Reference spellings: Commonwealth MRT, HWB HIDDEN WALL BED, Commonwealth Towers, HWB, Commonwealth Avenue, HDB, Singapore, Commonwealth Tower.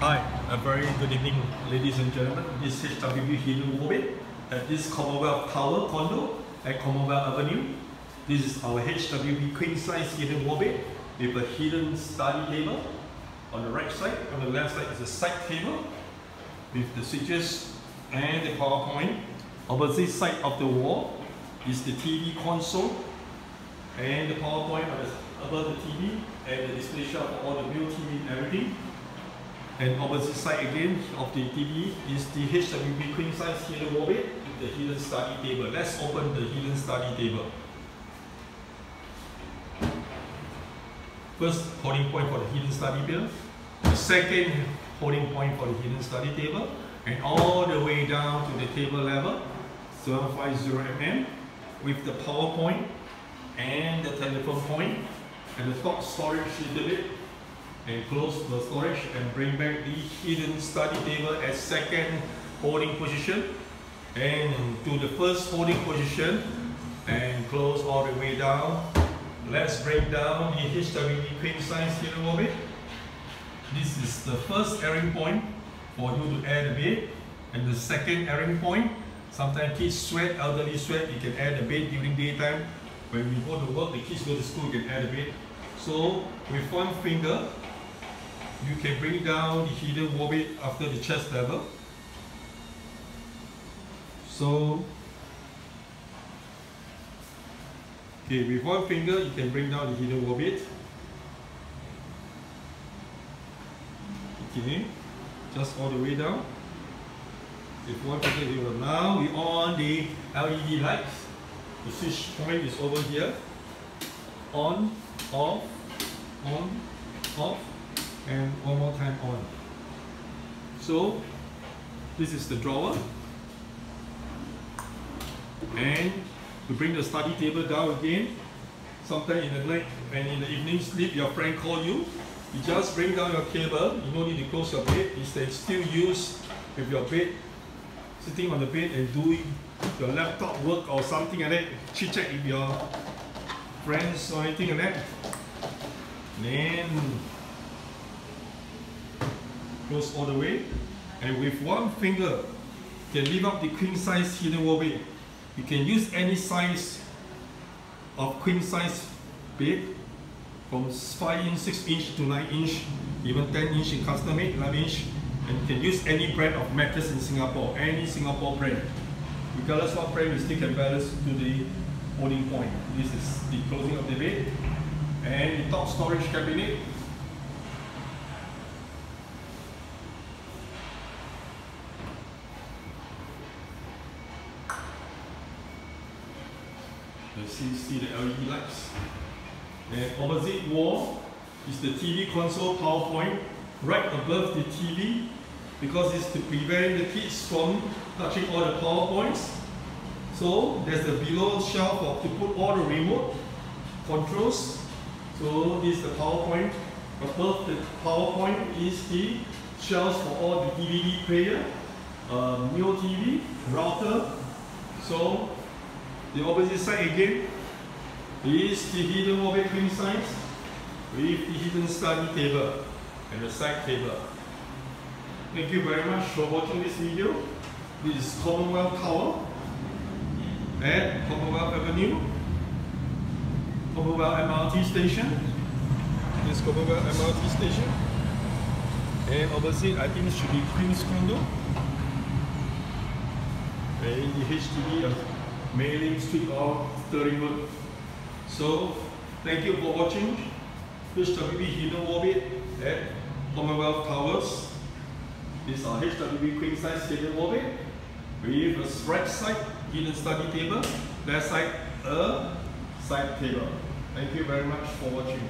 Hi, a very good evening, ladies and gentlemen. This is HWB Hindu at this Commonwealth Tower condo at Commonwealth Avenue. This is our HWB Queen Size Hidden Warbed with a hidden study table on the right side. On the left side is a side table with the switches and the PowerPoint. Opposite side of the wall is the TV console and the PowerPoint above the TV and the display shelf for all the new TV and everything. And opposite side again of the TV is the HWB Queen Size Hidden Warbed with the hidden study table. Let's open the hidden study table. First holding point for the hidden study table, the second holding point for the hidden study table, and all the way down to the table level, 750mm, with the PowerPoint and the telephone point, and the top storage little bit, and close the storage and bring back the hidden study table as second holding position, and to the first holding position, and close all the way down. Let's break down the HWB Queen Size Hidden Warbed. This is the first airing point for you to air the bed, and the second airing point. Sometimes kids sweat, elderly sweat, you can air the bed during daytime. When we go to work, the kids go to school, you can air the bed. So with one finger, you can bring down the hidden warbed after the chest level. So okay, with one finger, you can bring down the hidden warbed. Okay, just all the way down. With one finger, you will now be on the LED lights. The switch point is over here. On, off, on, off, and one more time on. So, this is the drawer. And we bring the study table down again. Sometimes in the night and in the evening sleep, your friend call you. You just bring down your table. You don't need to close your bed. You can still use with your bed, sitting on the bed and doing your laptop work or something like that. Chit chat with your friends or anything like that. Then close all the way. And with one finger, you can lift up the queen size hidden warbed. You can use any size of queen size bed from 5 inch, 6 inch to 9 inch, even 10 inch in custom made, 11 inch. And you can use any brand of mattress in Singapore, any Singapore brand. Regardless what brand, we still can balance to the holding point. This is the closing of the bed. And the top storage cabinet. See the LED lights. And opposite wall is the TV console PowerPoint right above the TV, because it's to prevent the kids from touching all the PowerPoints. So there's the below shelf to put all the remote controls. So this is the PowerPoint. Above the PowerPoint is the shelves for all the DVD player, Neo TV, router. So the opposite side again is the hidden warbed queen size with the hidden study table and the side table. Thank you very much for watching this video. This is Commonwealth Tower at Commonwealth Avenue, Commonwealth MRT station. This is Commonwealth MRT station. And opposite, I think it should be Queen's Condo. And the HDB Mailing Street or Stirling Road. So, thank you for watching HWB Hidden Warbed at Commonwealth Towers. This is our HWB Queen Size Hidden Warbed with a right side hidden study table, left side a side table. Thank you very much for watching.